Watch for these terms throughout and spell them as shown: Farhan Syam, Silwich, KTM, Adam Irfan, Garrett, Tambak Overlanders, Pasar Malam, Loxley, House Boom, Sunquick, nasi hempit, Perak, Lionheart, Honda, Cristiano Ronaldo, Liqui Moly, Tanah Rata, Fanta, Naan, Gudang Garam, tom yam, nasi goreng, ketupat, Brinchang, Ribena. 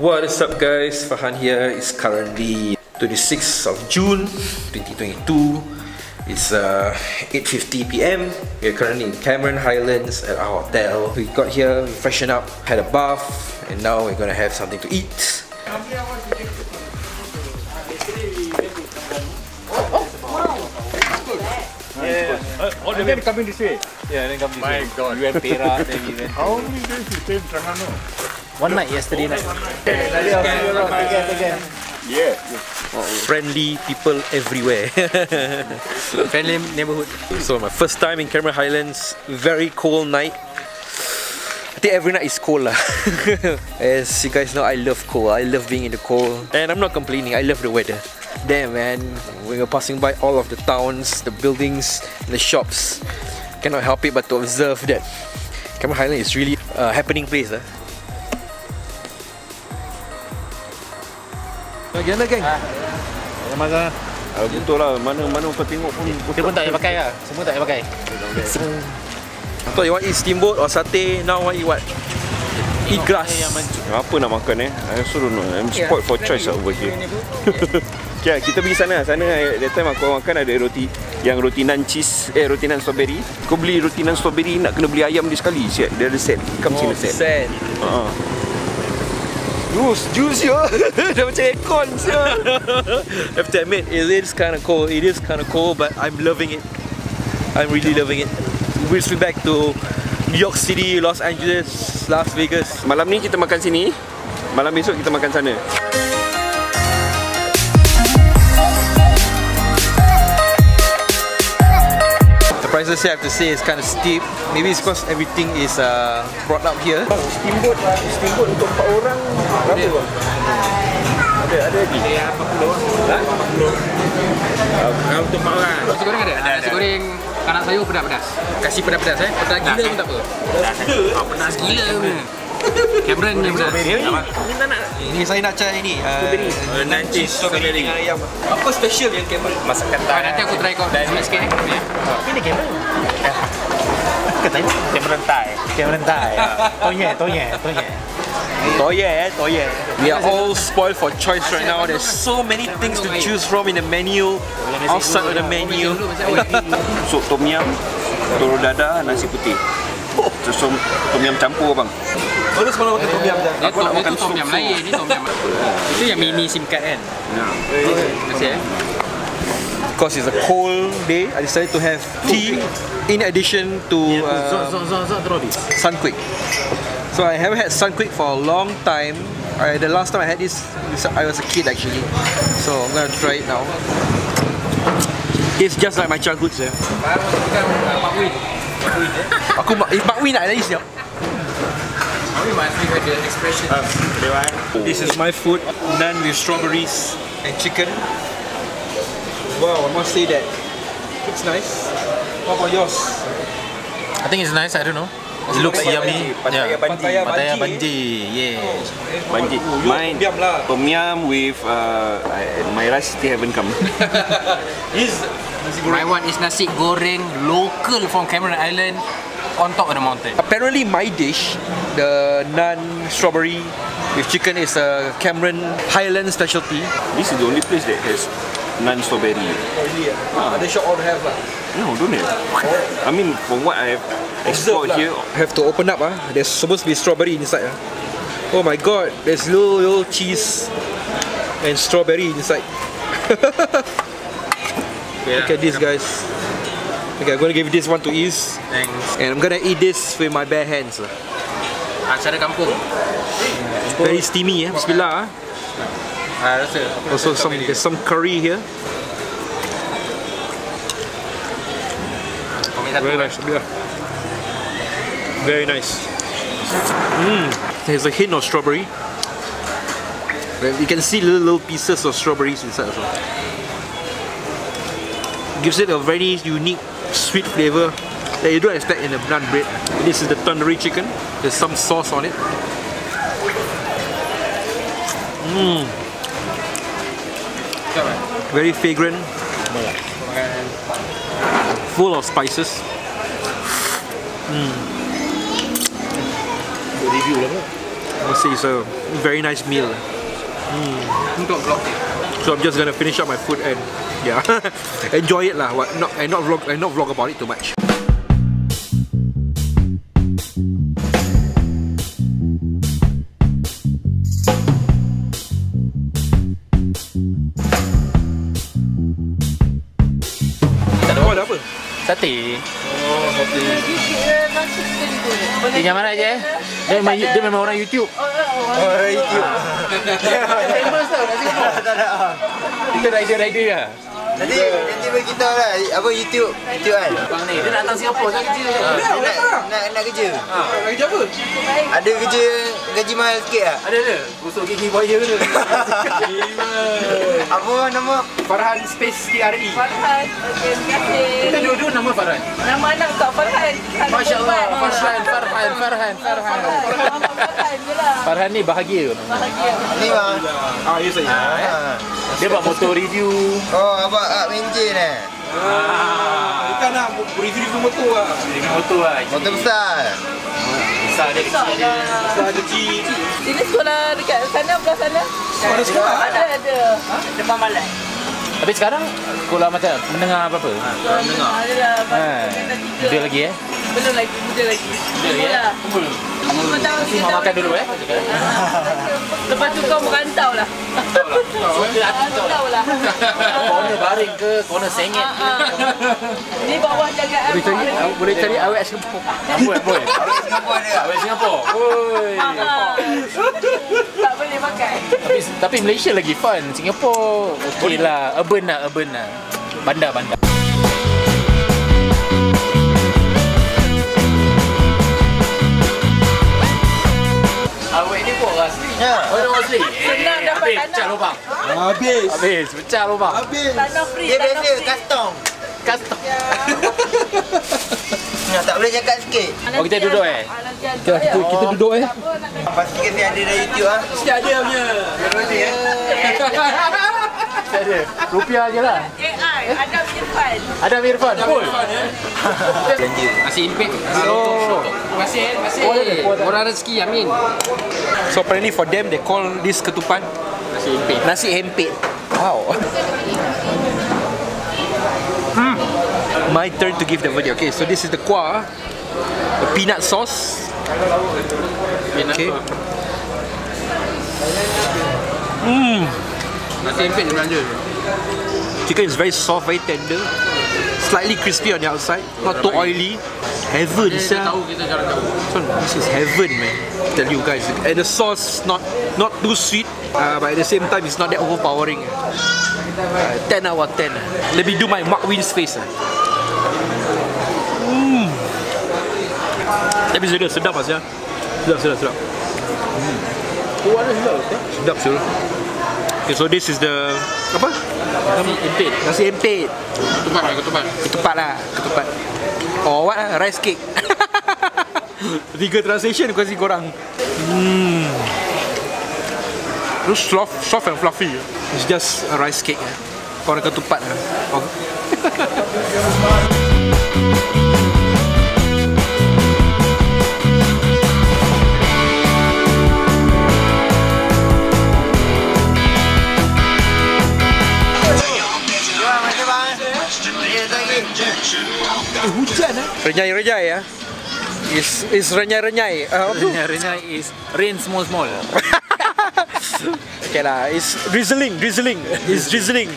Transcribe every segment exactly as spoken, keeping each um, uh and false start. What is up guys, Fahan here. It's currently twenty-sixth of June twenty twenty-two. It's uh, eight fifty p m We're currently in Cameron Highlands at our hotel. We got here, we freshened up, had a bath, and now we're gonna have something to eat. Yeah. Uh, all the way coming this way. Yeah, then coming this My way. My God. You went Perak, then you went. How many days you stayed in Trangano? One night yesterday night. Again, again. Yeah. Friendly people everywhere. Friendly neighborhood. So my first time in Cameron Highlands. Very cold night. I think every night is cold lah. As you guys know, I love cold. I love being in the cold, and I'm not complaining. I love the weather. Damn man, we were passing by all of the towns, the buildings, the shops. Cannot help it but to observe that Cameron Highlands is really a happening place. Eh? Bagaimana geng? Bagaimana? Betul lah. Mana mana kau tengok pun. Kita pun tak ada pakai lah. Semua tak ada pakai. I thought you want to eat steamboat or satay, now want to eat what? Eat grass. Apa nak makan eh? I also don't know. I'm spoiled for choice over here. Okay, kita pergi sana. Sana that time aku makan ada roti. Yang roti nan cheese, eh roti nan strawberry. Kau beli roti nan strawberry, nak kena beli ayam dia sekali. Siap, dia ada set. Come sini set. Set. Haa. Juice, juice yo. Dah macam aircon siap. Have to admit, it is kind of cold. It is kind of cold, but I'm loving it. I'm really loving it. We'll be back to New York City, Los Angeles, Las Vegas. Malam ni kita makan sini, malam besok kita makan sana. The prices here, I have to say, is kind of steep. Maybe it's because everything is uh, brought up here. Steamboat, steamboat untuk empat orang berapa? Ada, ada lagi. Saya apa puluh? Apa puluh? Untuk empat orang. Nasi goreng ada? Ada, nasi goreng. Kanak sayur pedas-pedas. Kasih pedas-pedas eh. Pedas gila pun tak apa. Pedas gila. Oh, pedas gila pun. Cameron ni pedas. Minta nak. Ini saya nak cari ni. Nanti strawberry dengan ayam. Apa special yang Cameron? Masakan Thai. Nanti aku try kau sama sikit. Ini Cameron. Cameron Thai. Cameron Thai. Toye, toye, toye. Toye, toye. We are all spoiled for choice right now. There's so many things to choose from in the menu, outside of the menu. Sup tom yam, telur dadah, nasi putih. So tom yam campur bang. Baru semalam makan tom yam dah. Aku nak makan tom yam lain. Ini tom yam. Itu yang mini SIM card kan? Ya. Masih eh? Because it's a cold day, I decided to have tea in addition to um, Sunquick. So I haven't had Sunquick for a long time. I, the last time I had this, I was a kid actually. So I'm gonna try it now. It's just like my childhood, sir. Aku if Makwin nak lagi siap. This is my food, naan with strawberries and chicken. Wow, I must say that it's nice. How about yours? I think it's nice. I don't know. It looks yummy. Pattaya Banji. Pattaya Banji. Yeah. Banji. Mine tom yam with uh, my rice still haven't come. My one is nasi goreng local from Cameron Island on top of the mountain. Apparently, my dish, the naan strawberry with chicken, is a Cameron Highland specialty. This is the only place that has naan strawberry. Oh really? Ah, they should all have lah. No, don't they? I mean, from what I have explored here, I have to open up ah. There's supposed to be strawberry inside ah. Oh my God, there's little little cheese and strawberry inside. Look at this, guys. Okay, I'm gonna give this one to Iz. Thanks. And I'm gonna eat this with my bare hands lah. Acara kampung. Very steamy eh. Bismillah ah. Also some, there's some curry here. Very nice. Yeah. Very nice. Mm, there's a hint of strawberry. You can see little, little pieces of strawberries inside as well. Gives it a very unique sweet flavour that you don't expect in a naan bread. This is the tandoori chicken. There's some sauce on it. Mmm. Very fragrant, full of spices. Mm. must say it's a very nice meal. Mm. So I'm just gonna finish up my food and yeah, enjoy it lah. What not? And not vlog. And not vlog about it too much. Sate. Oh, sate. Tinggal mana aja? Dia memang dia memang orang YouTube. Oh, orang YouTube. Famous tau kat Singapore. Tak ada. Kita rider-rider lah. Nanti nanti bagi kita lah apa YouTube, YouTube kan. Bang ni dia nak datang Singapore nak kerja. Nak nak nak kerja. Nak kerja apa? Ada kerja gaji mahal sikit ah. Ada ada. Gosok gigi buaya tu. Apa nama? Farhan Space T R E. Farhan. Okey, terima kasih. Kita dua-dua nama Farhan. Nama anak tak Farhan. Masya-Allah. Farhan, Farhan, Farhan, Farhan. Farhan jelah. Farhan ni bahagia. Bahagia. Ni bang. Ah, you say. Dia buat motor review. Oh, abang ah menjin eh. Ah, kita nak review motor ah. Review motor ah. Motor besar. Besar dia kecil dia. Besar kecil. Ini sekolah dekat sana belah sana. Sekolah sekolah ada ada. Depan Malay. Habis sekarang sekolah macam menengah apa-apa? Ha, sekolah menengah. Ha. Dia lagi eh. Belum lagi, muda lagi. Mudalah. Umur kau makan dulu eh. Lepas tu kau merantau lah. Merantau lah. Corner baring ke, corner sengit ke. Ni bawah jagaan. Boleh cari awet Singapura. Apa boy? Awet Singapura ada. Awet Singapura. Oi. Tak boleh makan. Tapi tapi Malaysia lagi fun. Singapura okeylah. Urban lah, urban lah. Bandar-bandar. Orang asli. Senang dapat tanah. Habis, pecah lubang. Habis. Habis, pecah lubang. Habis. Tanah free, dia tanah free. Dia biasa, kastong. Kastong. Ya. Tak boleh cakap sikit. Oh, kita duduk eh? Kita, kita duduk eh? Pasti kena ada dari YouTube lah. Mesti ada punya. Melodi eh? Mesti ada. Rupiah je lah. A I, Adam Irfan. Adam Irfan. Full. Masih impit. Oh. Masih, masih. Orang rezeki, Amin. So apparently for them, they call this ketupan nasi hempit. Nasi hempit. Wow. Hmm. My turn to give the verdict. Okay, so this is the kuah, the peanut sauce. Okay. Hmm. Nasi hempit ni belanja. Chicken is very soft, very tender. Slightly crispy on the outside, not too oily. Heaven, sir. This is heaven, man. I tell you guys. And the sauce is not not too sweet, uh, but at the same time, it's not that overpowering. Uh, ten out of ten. Let me do my Mark Win's face. Uh. Mm. Tapi sudah sedap asyik. Sedap, sedap, sedap. Mm. Oh, ada sedap, eh? Sedap, sure. Okay, so this is the apa? Nasi empit. Nasi empit. Ketupat lah, ketupat. Ketupat lah, ketupat. Oh, what lah? Rice cake. Tiga translation kasi korang. Hmm. It's soft, soft and fluffy. It's just a rice cake. Korang ketupat lah. Oh. Eh, hujan eh? Renyai-renyai ya? Is is renyai-renyai. Uh, renyai-renyai is rain small-small. Okay lah, it's drizzling, drizzling. It's drizzling.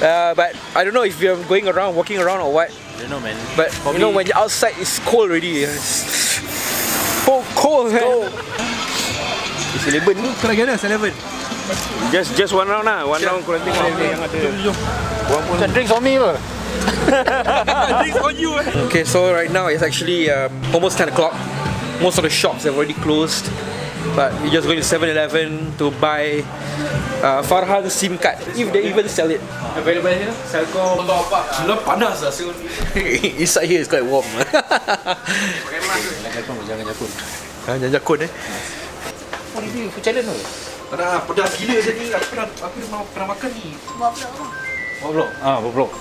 Uh, but I don't know if you're going around, walking around or what. I don't know, man. But Probably. you know when you're outside, it's cold already. It's cold, cold, man. Cold. It's eleven. Kurang kena, it's eleven. Just just one round lah. One sure. round kurang tengok apa yang ada. Macam drinks for me apa? Thanks for you, eh? Okay, so right now it's actually um, almost ten o'clock. Most of the shops have already closed, but we're just going to seven eleven to buy uh, Farhan's SIM card, if they even sell it. Available here? Selcom. Panas lah. Inside here is quite warm. Jangan jakun. Jangan jakun eh. Oh, review food challenge tu? Tak nak lah, pedas gila je ni. Aku memang pernah makan ni. Buat apa? Buat blok? Ah, buat blok.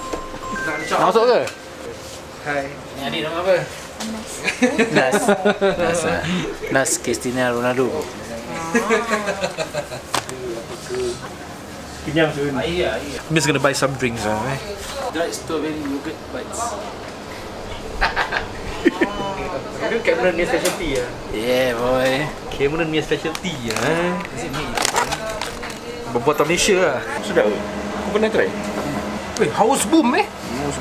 Nak masuk ke? Hai. Ni adik nama apa? Nas. Nas. Nas Cristiano Ronaldo. I'm just gonna buy some drinks, right? Dried strawberry yogurt bites. Cameron punya specialty ya. Yeah boy. Cameron punya specialty ya. Berbuatan Malaysia lah. Sedap. Kau pernah try? Weh, House Boom eh.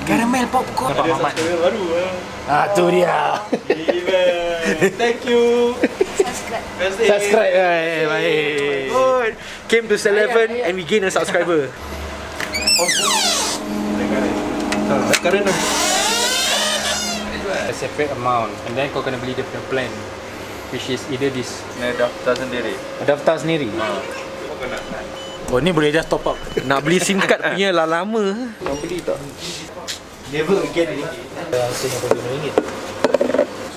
Caramel popcorn. Nampak mamat. Ah tu dia. Thank you. Subscribe. Subscribe. Baik, baik. Good. Came to eleven and we gain a subscriber. Sekarang dah. A separate amount, and then kau kena beli dia punya plan, which is either this. Kena daftar sendiri. Daftar sendiri. Oh ni boleh just top up. Nak beli SIM card punya lah lama. Kau beli tak? Never again ni.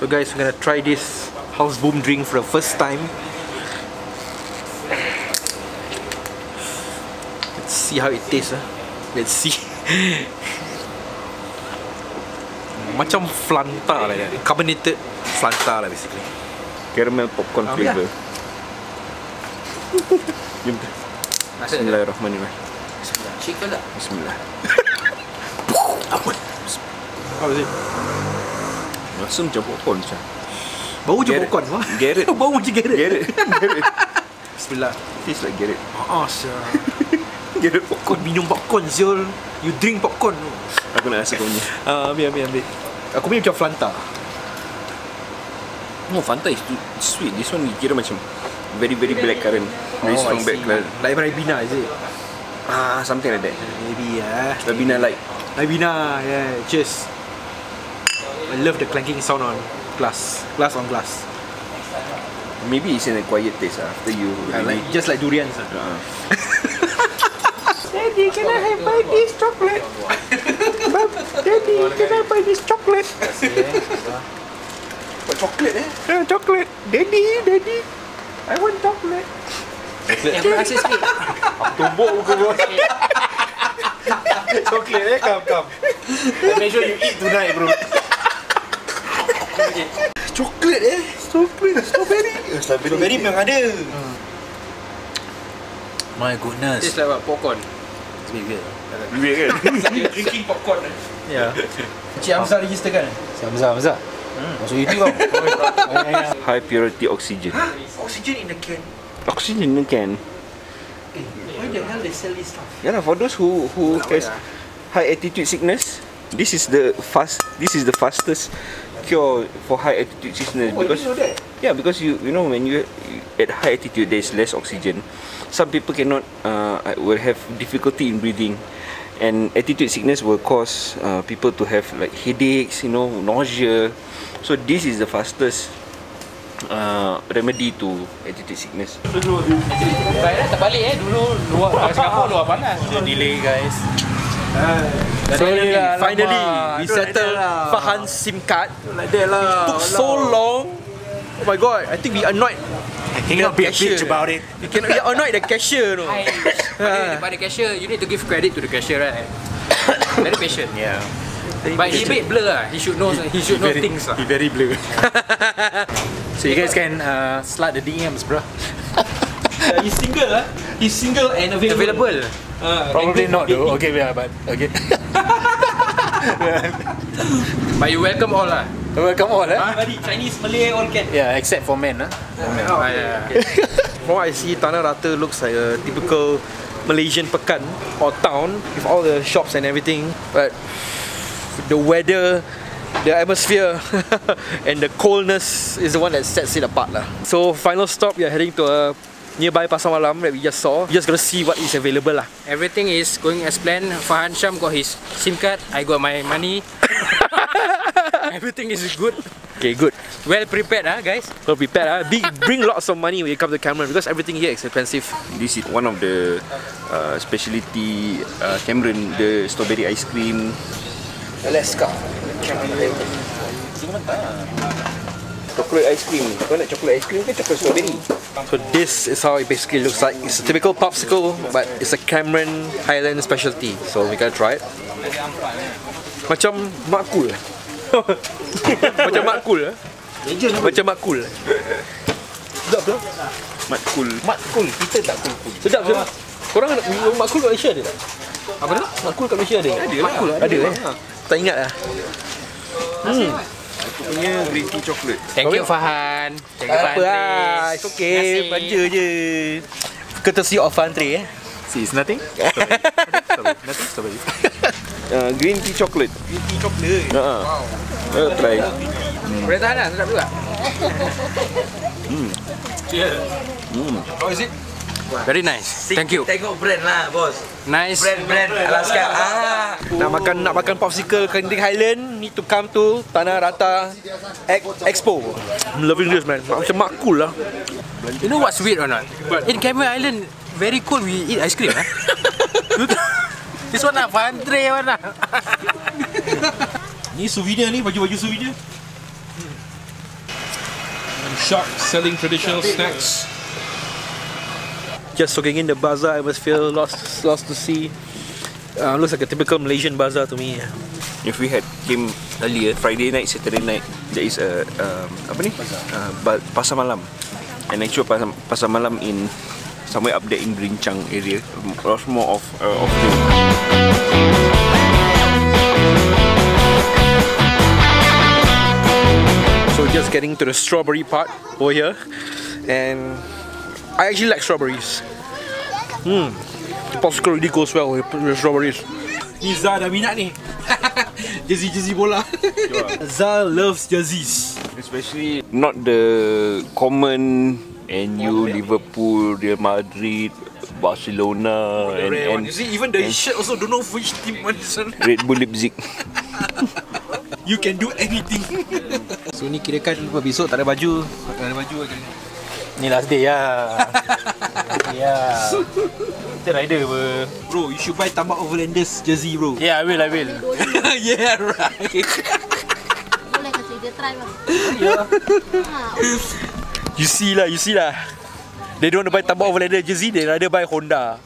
So guys, we're gonna try this House Boom drink for the first time. Let's see how it tastes. Huh? Let's see. Macam Fanta lah, carbonated Fanta lah basically. Caramel popcorn ah, flavor. Jom. Bismillahirrahmanirrahim. Bismillah. Bismillah. How is it? Rasa macam popcorn macam. Bau je popcorn lah. Garrett. Bau je Garrett. Garrett. Bismillah. Tastes like Garrett. Haa sya. Garrett popcorn. Kau minum popcorn Zul. You drink popcorn tu. Aku nak rasa kau punya. uh, Ambil, ambil, ambil. Aku punya macam Fanta. No, Fanta is too sweet. This one kira macam very, very blackcurrant. Very strong blackcurrant. Like Ribena is it? Ah, something like that. Maybe ah. Ribena like Ribena, yeah. Cheers. I love the clanking sound on glass. Glass on glass. Maybe it's in a quiet taste after you really like, just like durians. Uh-huh. Daddy, can I have buy this chocolate? Daddy, can I buy this chocolate? What chocolate eh? Uh, chocolate. Daddy, daddy, I want chocolate. Chocolate. Tumbuk muka kau. Chocolate eh, come, come. Make sure you eat tonight, bro. Chocolate eh, strawberry, strawberry. Strawberry memang ada. My goodness. It's like what, popcorn? It's weird. Weird kan? Drinking popcorn. Yeah. Cik Hamzah register kan? Cik Hamzah, Hamzah. Masuk itu kan? High purity oxygen. Huh? Oxygen in a can? Oxygen in a can? Eh, why the hell they sell this stuff? Yeah, for those who who has high altitude sickness, this is the fast. This is the fastest cure for high altitude sickness. Oh, because, I didn't know that. Yeah, because you you know when you at high altitude there is less oxygen. Some people cannot uh, will have difficulty in breathing, and altitude sickness will cause uh, people to have like headaches, you know, nausea. So this is the fastest uh, remedy to altitude sickness. Baiklah terbalik eh dulu luar Singapura luar panas. Delay guys. So finally we settled Fahan's SIM card. It took so long. Oh my god, I think we annoyed. I cannot be a bitch about it. You cannot be annoyed the cashier, no. By the cashier, you need to give credit to the cashier, right? Very patient. Yeah. But he made blur. He should know. He should know things. He very blur. So you guys can slide the D Ms, bro. He's single, huh? He's single and available. Probably not, though. Okay, yeah, but okay. But you welcome all, lah. Welcome all, eh? Chinese, Malay, all can. Yeah, except for men, ah. From what I see, Tanah Rata looks like a typical Malaysian pekan or town with all the shops and everything. But the weather, the atmosphere, and the coldness is the one that sets it apart, lah. So final stop, we are heading to a nearby Pasar Malam that we just saw. We're just gonna see what is available, lah. Everything is going as planned. Fahan Syam got his SIM card. I got my money. Everything is good. Okay, good. Well prepared, ah, guys. Well prepared, ah. Big, bring lots of money when you come to Cameron because everything here is expensive. This is one of the uh, specialty uh, Cameron, the strawberry ice cream. Alaska. Chocolate ice cream. Kau nak chocolate ice cream ke chocolate strawberry? So this is how it basically looks like. It's a typical popsicle, but it's a Cameron Highland specialty. So we gotta try it. Macam makul. Macam makul eh? Macam makul. Sedap tak? Matkul. Matkul. Kita tak cool-cool. Sedap je. Oh. Korang nak matkul kat Malaysia ada tak? Apa dia? Matkul kat Malaysia ada? Ada lah. Ada, ada eh. Ha. Tak ingat lah. Hmm. Aku punya green tea chocolate. Thank you Fahan. Thank you Fahan. Apa it's okay. Belanja je. Courtesy of Fahan Tree eh. See, it's nothing. Strawberry. Strawberry. Nothing strawberry. Uh, green tea chocolate. Green tea chocolate. Ha. Uh-huh. Wow. Uh, try. Boleh tahan lah, sedap juga. Hmm. Cheers. Hmm. How is it? Very nice. Thank you. Tengok brand lah, boss. Nice. Brand brand Alaska. Ah. Nak makan nak makan popsicle Cameron Highlands, need to come to Tanah Rata Expo. I'm loving this man. Macam makul lah. You know what's weird or not? But in Cameron Highlands, very cold. We eat ice cream. Eh? This one nak pantry mana? Ni souvenir ni, baju-baju souvenir. I'm shocked selling traditional snacks. Just soaking in the bazaar, I was feel lost, lost to see. Uh, looks like a typical Malaysian bazaar to me. If we had came earlier, Friday night, Saturday night, there is a um, apa ni? Uh, pasar malam, an actual pasar, pasar malam in somewhere up there in Brinchang area. Lots more of uh, of them. So just getting to the strawberry part over here, and I actually like strawberries. Hmm, the popsicle really goes well with the strawberries. Iza dah minat ni. Jersey jersey bola. Zal loves jerseys, especially not the common N U, Liverpool, Real Madrid, Barcelona, and, and you see even the and shirt also don't know which team one is. Red Bull Leipzig. You can do anything. So ni kira kan besok tak ada baju, tak ada baju kan. Ni last day lah. Ya. Kita rider apa? Bro, you should buy Tambak Overlanders jersey bro. Yeah, I will, I will. Yeah, right. Boleh kasi dia try bang. You see lah, you see lah. They don't want to buy Tambak Overlander jersey, they rather buy Honda.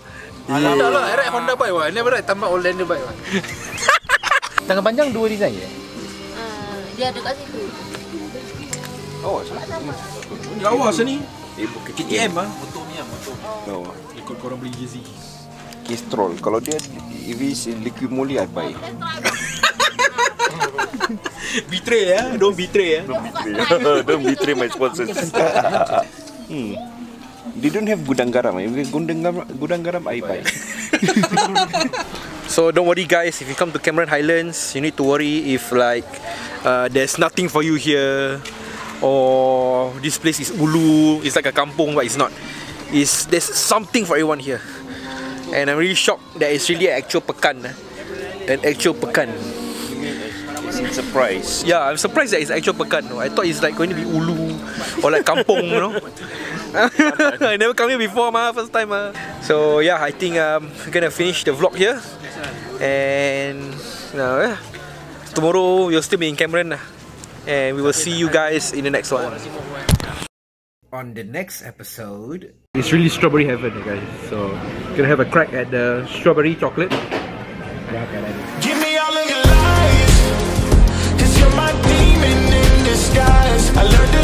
Alah, yeah. Lah, I ride Honda bike wah. I never ride Tambak Overlander bike wah. Tangan panjang dua design je? Uh, dia ada kat situ. Oh, sama. Lawa sini. Eh, K T M ah, motor ni ah, motor. Lawa. Ikut korang beli jersey. Kestrol. Kalau dia E V liquid moly I buy. Betray ya, don't betray ya. Don't betray. Don't betray my sponsors. Hmm. They don't have Gudang Garam. Gudang Garam, Gudang Garam I buy. So don't worry guys, if you come to Cameron Highlands, you need to worry if like uh, there's nothing for you here. Or this place is ulu, it's like a kampung but it's not. It's, there's something for everyone here. And I'm really shocked that it's really an actual pekan. An actual pekan. It's a surprise. Yeah, I'm surprised that it's actual pekan. I thought it's like going to be ulu or like kampung, you know. I never come here before, ma, first time. Ma. So yeah, I think um, we're gonna finish the vlog here. And uh, tomorrow we'll still be in Cameron. And we will see you guys in the next one. On the next episode, it's really strawberry heaven, guys. So, gonna have a crack at the strawberry chocolate. Give me all of your lies, 'cause you're my demon in disguise. I learned